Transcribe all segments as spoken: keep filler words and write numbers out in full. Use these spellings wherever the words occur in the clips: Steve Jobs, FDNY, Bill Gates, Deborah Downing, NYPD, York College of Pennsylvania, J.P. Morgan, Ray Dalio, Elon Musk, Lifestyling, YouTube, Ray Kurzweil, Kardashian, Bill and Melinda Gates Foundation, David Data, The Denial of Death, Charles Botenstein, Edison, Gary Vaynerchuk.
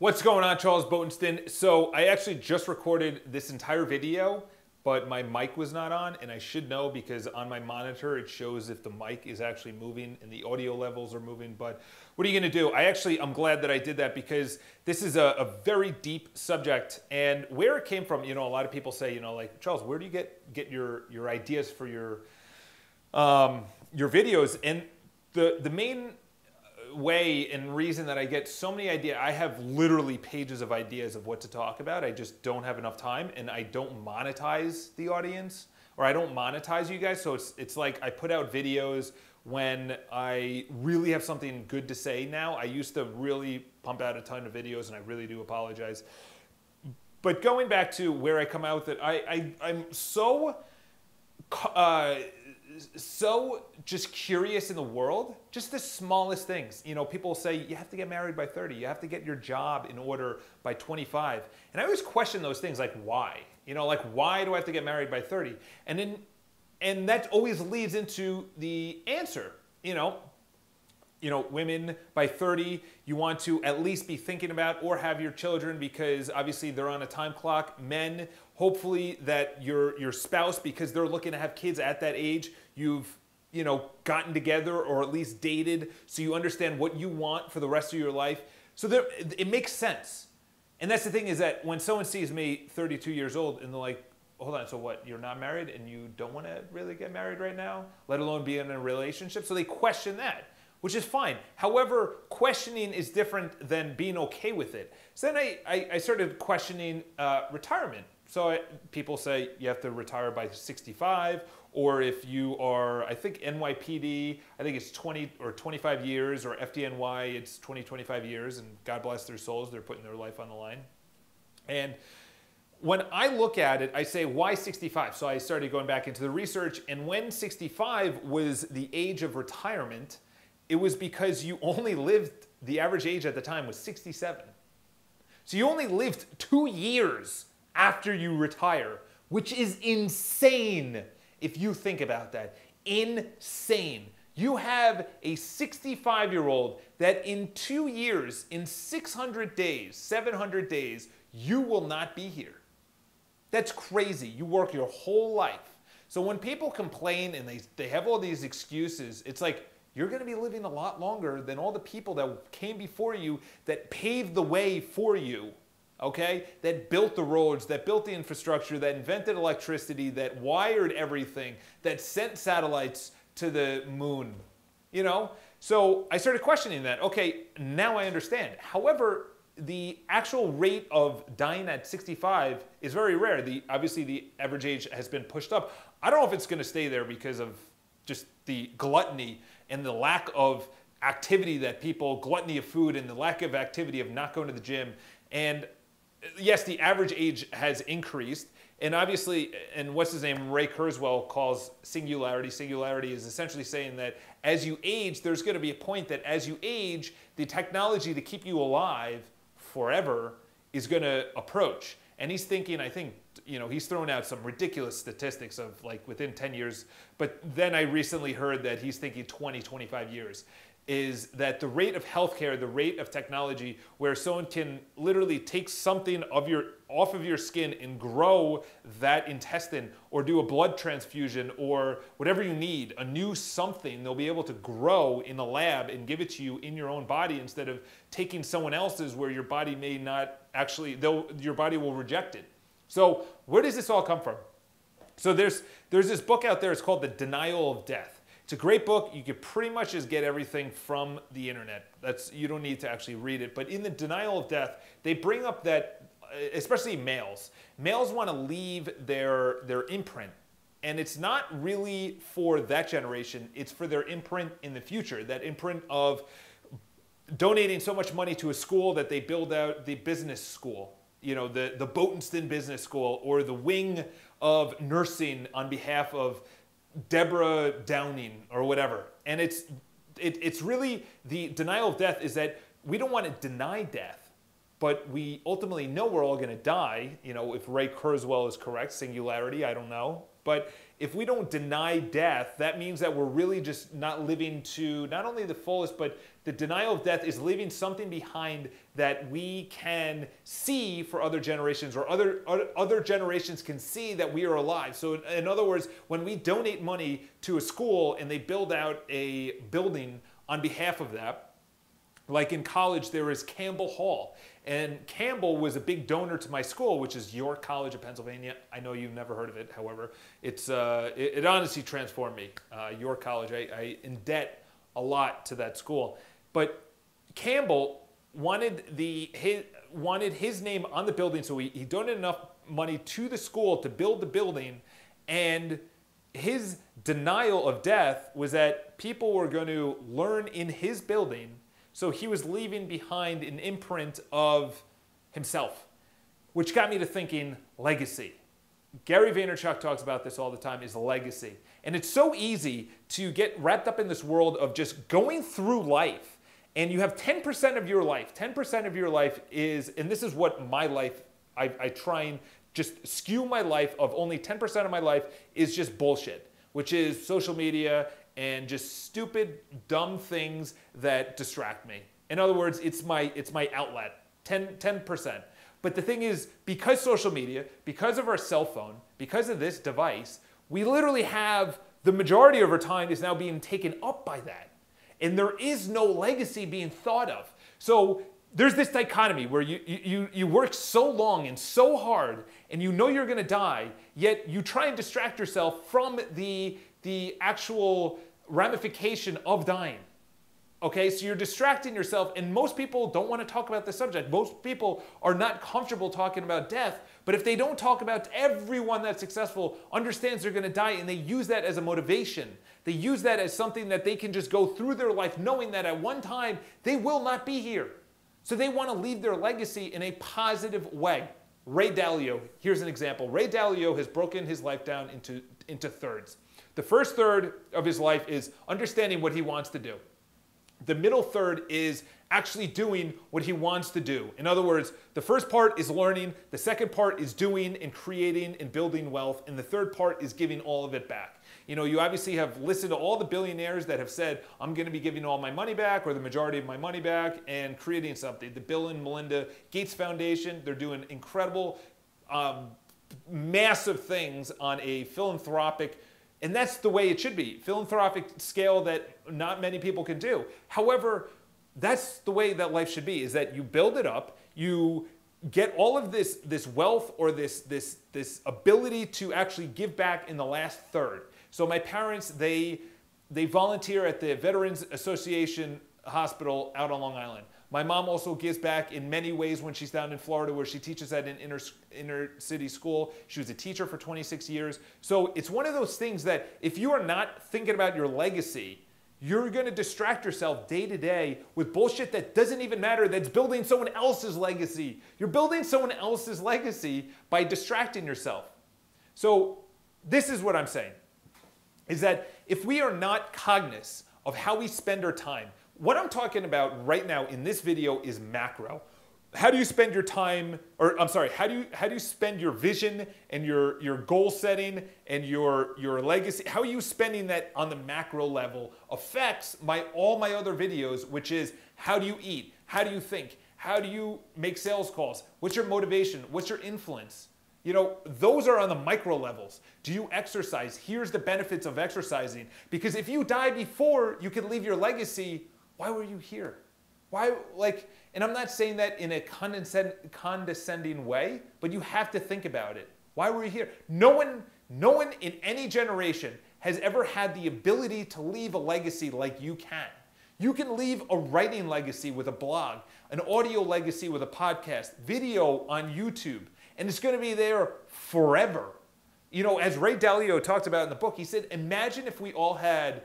What's going on, Charles Botenstein? So I actually just recorded this entire video, but my mic was not on, and I should know because on my monitor it shows if the mic is actually moving and the audio levels are moving. But what are you gonna do? I actually, I'm glad that I did that because this is a, a very deep subject, and where it came from, you know, a lot of people say, you know, like, Charles, where do you get, get your, your ideas for your, um, your videos? And the, the main way and reason that I get so many ideas, I have literally pages of ideas of what to talk about. I just don't have enough time, and I don't monetize the audience, or I don't monetize you guys. So it's, it's like I put out videos when I really have something good to say now. I used to really pump out a ton of videos, and I really do apologize. But going back to where I come out with it, I, I, I'm so... Uh, so just curious in the world, just the smallest things. You know, people say you have to get married by thirty, you have to get your job in order by twenty-five. And I always question those things, like why? You know, like why do I have to get married by thirty? And then, and that always leads into the answer. You know, you know, women by thirty, you want to at least be thinking about or have your children because obviously they're on a time clock. Men, hopefully that your your spouse, because they're looking to have kids at that age, you've, you know, gotten together or at least dated, so you understand what you want for the rest of your life. So there, it makes sense. And that's the thing, is that when someone sees me thirty-two years old and they're like, hold on, so what, you're not married and you don't want to really get married right now, let alone be in a relationship? So they question that, which is fine. However, questioning is different than being okay with it. So then I, I, I started questioning uh, retirement. So I, people say you have to retire by sixty-five, or if you are, I think N Y P D, I think it's twenty or twenty-five years, or F D N Y, it's twenty, twenty-five years, and God bless their souls, they're putting their life on the line. And when I look at it, I say, why sixty-five? So I started going back into the research, and when sixty-five was the age of retirement, it was because you only lived, the average age at the time was sixty-seven. So you only lived two years after you retire, which is insane if you think about that. Insane. You have a sixty-five-year-old that in two years, in six hundred days, seven hundred days, you will not be here. That's crazy. You work your whole life. So when people complain and they, they have all these excuses, it's like, you're going to be living a lot longer than all the people that came before you, that paved the way for you, okay? That built the roads, that built the infrastructure, that invented electricity, that wired everything, that sent satellites to the moon, you know? So I started questioning that. Okay, now I understand. However, the actual rate of dying at sixty-five is very rare. The, obviously, the average age has been pushed up. I don't know if it's going to stay there because of just the gluttony and the lack of activity that people, gluttony of food and the lack of activity of not going to the gym. And yes, the average age has increased. And obviously, and what's his name, Ray Kurzweil calls singularity. Singularity is essentially saying that as you age, there's gonna be a point that as you age, the technology to keep you alive forever is gonna approach. And he's thinking, I think, you know, he's thrown out some ridiculous statistics of like within ten years, but then I recently heard that he's thinking twenty, twenty-five years, is that the rate of healthcare, the rate of technology, where someone can literally take something of your, off of your skin and grow that intestine or do a blood transfusion or whatever you need, a new something, they'll be able to grow in the lab and give it to you in your own body instead of taking someone else's where your body may not actually, your body will reject it. So where does this all come from? So there's, there's this book out there, it's called The Denial of Death. It's a great book. You could pretty much just get everything from the internet. That's, you don't need to actually read it. But in The Denial of Death, they bring up that, especially males, males want to leave their, their imprint. And it's not really for that generation. It's for their imprint in the future, that imprint of donating so much money to a school that they build out the business school. You know, the, the Botenstein Business School, or the wing of nursing on behalf of Deborah Downing or whatever. And it's, it, it's really, the denial of death is that we don't want to deny death, but we ultimately know we're all going to die. You know, if Ray Kurzweil is correct, singularity, I don't know. But if we don't deny death, that means that we're really just not living to not only the fullest, but the denial of death is leaving something behind that we can see for other generations, or other, other generations can see that we are alive. So in other words, when we donate money to a school and they build out a building on behalf of that, like in college, there is Campbell Hall. And Campbell was a big donor to my school, which is York College of Pennsylvania. I know you've never heard of it, however. It's, uh, it, it honestly transformed me, uh, York College. I, I in debt a lot to that school. But Campbell wanted, the, his, wanted his name on the building, so he, he donated enough money to the school to build the building, and his denial of death was that people were going to learn in his building. So he was leaving behind an imprint of himself, which got me to thinking legacy. Gary Vaynerchuk talks about this all the time, is legacy. And it's so easy to get wrapped up in this world of just going through life. And you have ten percent of your life. ten percent of your life is, and this is what my life, I, I try and just skew my life of only ten percent of my life is just bullshit, which is social media, and just stupid, dumb things that distract me. In other words, it's my, it's my outlet, ten percent. But the thing is, because social media, because of our cell phone, because of this device, we literally have the majority of our time is now being taken up by that. And there is no legacy being thought of. So there's this dichotomy where you, you, you work so long and so hard, and you know you're gonna die, yet you try and distract yourself from the the actual ramification of dying. Okay, so you're distracting yourself, and most people don't want to talk about the subject. Most people are not comfortable talking about death, but if they don't talk about, everyone that's successful understands they're going to die, and they use that as a motivation. They use that as something that they can just go through their life knowing that at one time they will not be here. So they want to leave their legacy in a positive way. Ray Dalio, here's an example. Ray Dalio has broken his life down into, into thirds. The first third of his life is understanding what he wants to do. The middle third is actually doing what he wants to do. In other words, the first part is learning, the second part is doing and creating and building wealth, and the third part is giving all of it back. You know, you obviously have listened to all the billionaires that have said, I'm going to be giving all my money back, or the majority of my money back, and creating something. The Bill and Melinda Gates Foundation, they're doing incredible, um, massive things on a philanthropic. And that's the way it should be, philanthropic scale that not many people can do. However, that's the way that life should be, is that you build it up, you get all of this, this wealth or this, this, this ability to actually give back in the last third. So my parents, they, they volunteer at the Veterans Association Hospital out on Long Island. My mom also gives back in many ways when she's down in Florida, where she teaches at an inner, inner city school. She was a teacher for twenty-six years. So it's one of those things that if you are not thinking about your legacy, you're going to distract yourself day to day with bullshit that doesn't even matter, that's building someone else's legacy. You're building someone else's legacy by distracting yourself. So this is what I'm saying, is that if we are not cognizant of how we spend our time, what I'm talking about right now in this video is macro. How do you spend your time, or I'm sorry, how do you, how do you spend your vision and your, your goal setting and your, your legacy? How are you spending that on the macro level affects my, all my other videos, which is how do you eat? How do you think? How do you make sales calls? What's your motivation? What's your influence? You know, those are on the micro levels. Do you exercise? Here's the benefits of exercising. Because if you die before you can leave your legacy, why were you here? Why, like, and I'm not saying that in a condescending way, but you have to think about it. Why were you here? No one, no one in any generation has ever had the ability to leave a legacy like you can. You can leave a writing legacy with a blog, an audio legacy with a podcast, video on YouTube, and it's going to be there forever. You know, as Ray Dalio talked about in the book, he said, imagine if we all had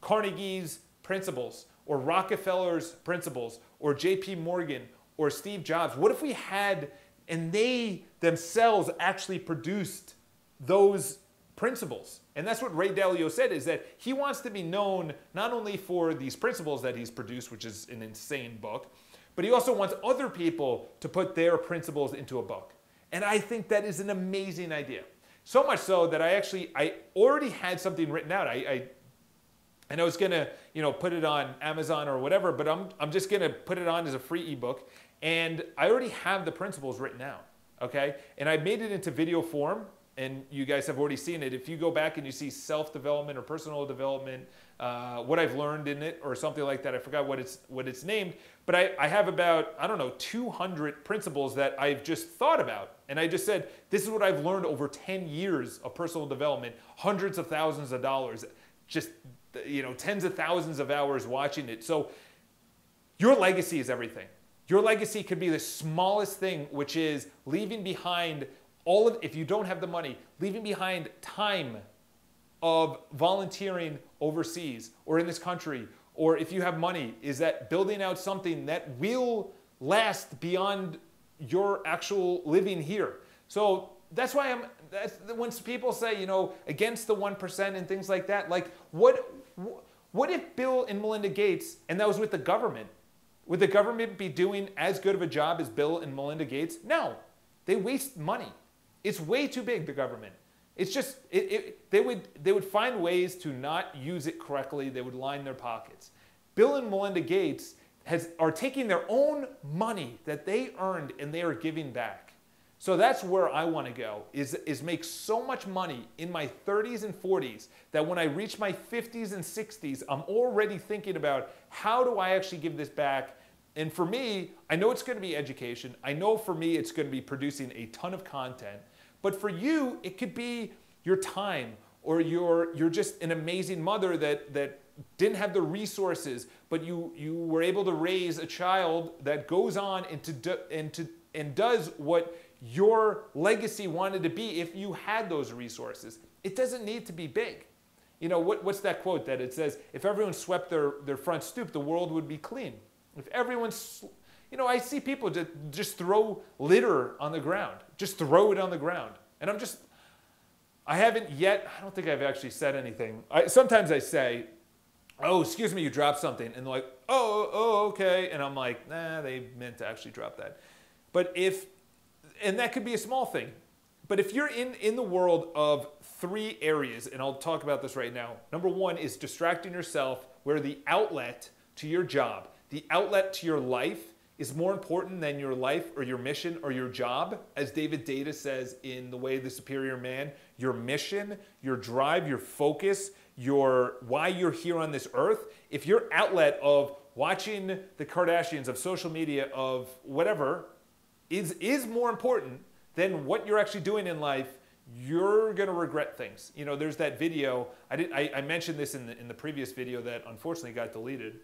Carnegie's principles, or Rockefeller's principles, or J P Morgan, or Steve Jobs. What if we had, and they themselves actually produced those principles? And that's what Ray Dalio said, is that he wants to be known not only for these principles that he's produced, which is an insane book, but he also wants other people to put their principles into a book. And I think that is an amazing idea. So much so that I actually, I already had something written out. I, I and I was gonna, you know, put it on Amazon or whatever, but I'm, I'm just gonna put it on as a free ebook. And I already have the principles written out, okay? And I made it into video form, and you guys have already seen it. If you go back and you see self-development or personal development, uh, what I've learned in it or something like that, I forgot what it's, what it's named, but I, I have about, I don't know, two hundred principles that I've just thought about. And I just said, this is what I've learned over ten years of personal development, hundreds of thousands of dollars, just, you know, tens of thousands of hours watching it. So your legacy is everything. Your legacy could be the smallest thing, which is leaving behind all of, if you don't have the money, leaving behind time of volunteering overseas or in this country, or if you have money, is that building out something that will last beyond your actual living here. So that's why I'm, that's, when people say, you know, against the one percent and things like that, like what, what if Bill and Melinda Gates, and that was with the government, would the government be doing as good of a job as Bill and Melinda Gates? No, they waste money. It's way too big, the government. It's just, it, it, they would, they would find ways to not use it correctly. They would line their pockets. Bill and Melinda Gates Has, are taking their own money that they earned and they are giving back. So that's where I want to go, is, is make so much money in my thirties and forties that when I reach my fifties and sixties, I'm already thinking about how do I actually give this back. And for me, I know it's going to be education. I know for me it's going to be producing a ton of content. But for you, it could be your time, or you're, you're just an amazing mother that, that didn't have the resources, but you, you were able to raise a child that goes on and, to do, and, to, and does what your legacy wanted to be if you had those resources. It doesn't need to be big. You know, what, what's that quote that it says, if everyone swept their, their front stoop, the world would be clean. If everyone, you know, I see people just, just throw litter on the ground, just throw it on the ground. And I'm just, I haven't yet, I don't think I've actually said anything. I, sometimes I say, oh, excuse me, you dropped something. And they're like, oh, oh, okay. And I'm like, nah, they meant to actually drop that. But if, and that could be a small thing. But if you're in, in the world of three areas, and I'll talk about this right now. Number one is distracting yourself, where the outlet to your job, the outlet to your life is more important than your life or your mission or your job. As David Data says in The Way of the Superior Man, your mission, your drive, your focus, your why you're here on this earth, if your outlet of watching the Kardashians, of social media, of whatever, is, is more important than what you're actually doing in life, you're gonna regret things. You know, there's that video, I, did, I, I mentioned this in the, in the previous video that unfortunately got deleted.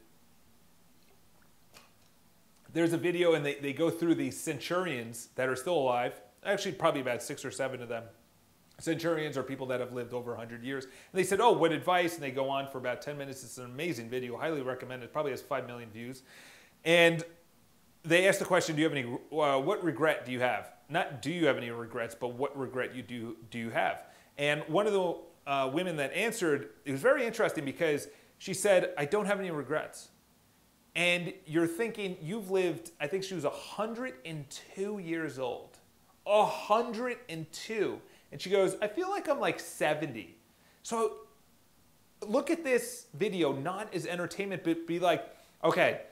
There's a video and they, they go through the centurions that are still alive, actually probably about six or seven of them. Centurions are people that have lived over one hundred years. And they said, oh, what advice? And they go on for about ten minutes. It's an amazing video. Highly recommended. It probably has five million views. And they asked the question, do you have any, uh, what regret do you have? Not do you have any regrets, but what regret you do, do you have? And one of the uh, women that answered, it was very interesting because she said, I don't have any regrets. And you're thinking, you've lived, I think she was one hundred two years old. one hundred two. And she goes, I feel like I'm like seventy. So look at this video, not as entertainment, but be like, okay,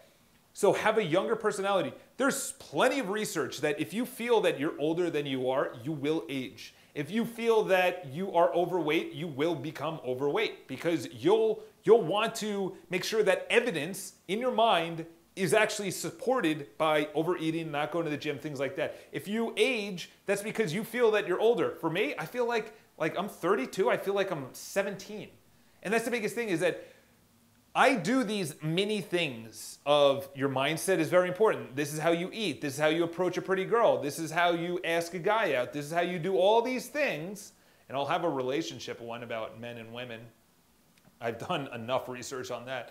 so have a younger personality. There's plenty of research that if you feel that you're older than you are, you will age. If you feel that you are overweight, you will become overweight because you'll, you'll want to make sure that evidence in your mind is actually supported by overeating, not going to the gym, things like that. If you age, that's because you feel that you're older. For me, I feel like, like I'm thirty-two, I feel like I'm seventeen. And that's the biggest thing, is that I do these many things of your mindset is very important. This is how you eat. This is how you approach a pretty girl. This is how you ask a guy out. This is how you do all these things. And I'll have a relationship one about men and women. I've done enough research on that,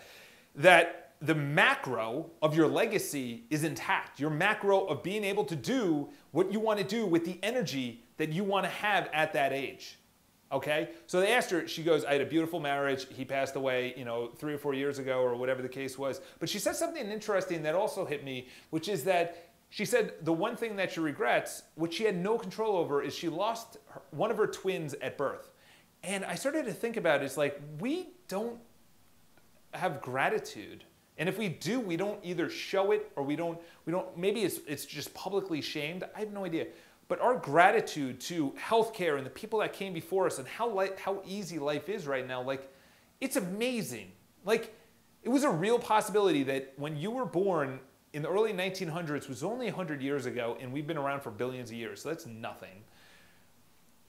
that the macro of your legacy is intact. Your macro of being able to do what you want to do with the energy that you want to have at that age, okay? So they asked her, she goes, I had a beautiful marriage. He passed away, you know, three or four years ago or whatever the case was. But she said something interesting that also hit me, which is that She said the one thing that she regrets, which she had no control over, is she lost her, one of her twins at birth. And I started to think about it, it's like, we don't have gratitude. And if we do, we don't either show it or we don't, we don't maybe it's, it's just publicly shamed. I have no idea. But our gratitude to healthcare and the people that came before us and how, li how easy life is right now, like, it's amazing. Like, it was a real possibility that when you were born in the early nineteen hundreds, was only one hundred years ago, and we've been around for billions of years, so that's nothing,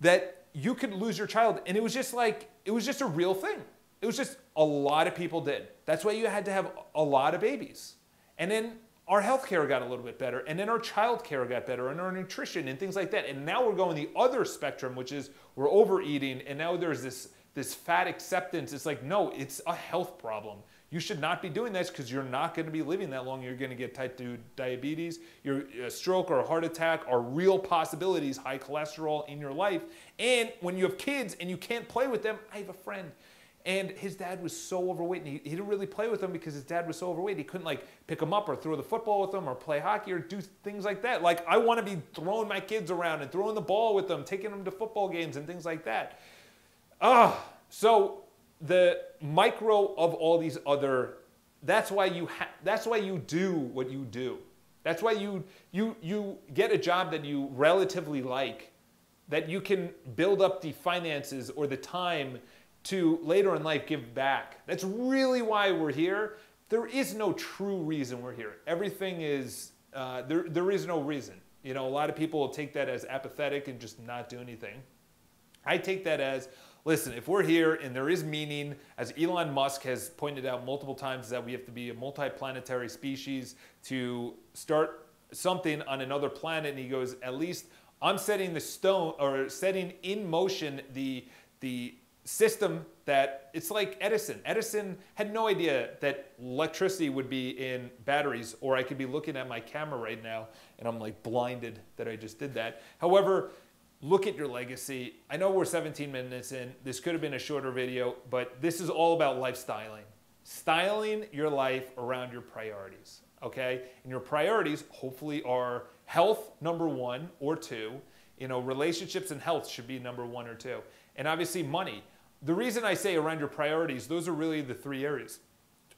that you could lose your child. And it was just like, it was just a real thing. It was just a lot of people did. That's why you had to have a lot of babies. And then our healthcare got a little bit better, and then our childcare got better, and our nutrition and things like that. And now we're going the other spectrum, which is we're overeating, and now there's this, this fat acceptance. It's like, no, it's a health problem. You should not be doing that because you're not going to be living that long. You're going to get type two diabetes, your a stroke or a heart attack are real possibilities, high cholesterol in your life. And when you have kids and you can't play with them, I have a friend, and his dad was so overweight, and he, he didn't really play with him because his dad was so overweight. He couldn't like pick him up or throw the football with him or play hockey or do things like that. Like, I want to be throwing my kids around and throwing the ball with them, taking them to football games and things like that. Ah, so the micro of all these other, that's why you ha that's why you do what you do. That's why you you you get a job that you relatively like, that you can build up the finances or the time to later in life give back. That's really why we're here. There is no true reason we're here. Everything is uh, there. There is no reason. You know, a lot of people will take that as apathetic and just not do anything. I take that as, listen, if we're here and there is meaning, as Elon Musk has pointed out multiple times, that we have to be a multi-planetary species to start something on another planet. And he goes, at least I'm setting the stone or setting in motion the the system that it's like Edison. Edison had no idea that electricity would be in batteries, or I could be looking at my camera right now and I'm like blinded that I just did that. However, look at your legacy. I know we're seventeen minutes in. This could have been a shorter video, but this is all about lifestyling. Styling your life around your priorities, okay? And your priorities hopefully are health, number one or two. You know, relationships and health should be number one or two. And obviously money. The reason I say around your priorities, those are really the three areas.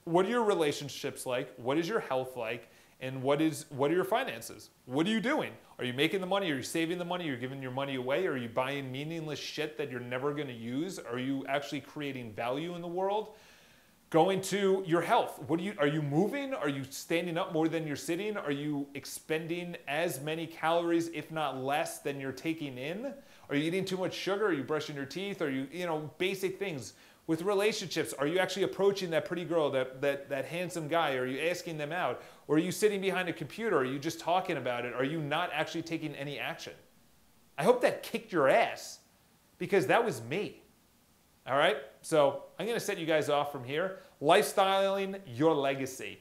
What are your relationships like? What is your health like? And what is what are your finances? What are you doing? Are you making the money? Are you saving the money? Are you giving your money away? Are you buying meaningless shit that you're never gonna use? Are you actually creating value in the world? Going to your health. What do you are you moving? Are you standing up more than you're sitting? Are you expending as many calories, if not less, than you're taking in? Are you eating too much sugar? Are you brushing your teeth? Are you, you know, basic things? With relationships, are you actually approaching that pretty girl, that, that, that handsome guy? Are you asking them out? Or are you sitting behind a computer? Are you just talking about it? Are you not actually taking any action? I hope that kicked your ass, because that was me. All right? So I'm going to set you guys off from here. Lifestyling your legacy.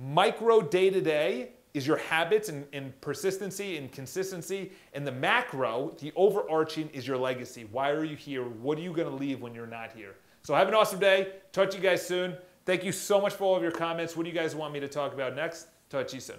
Micro day-to-day is your habits and, and persistency and consistency. And the macro, the overarching, is your legacy. Why are you here? What are you going to leave when you're not here? So have an awesome day. Talk to you guys soon. Thank you so much for all of your comments. What do you guys want me to talk about next? Talk to you soon.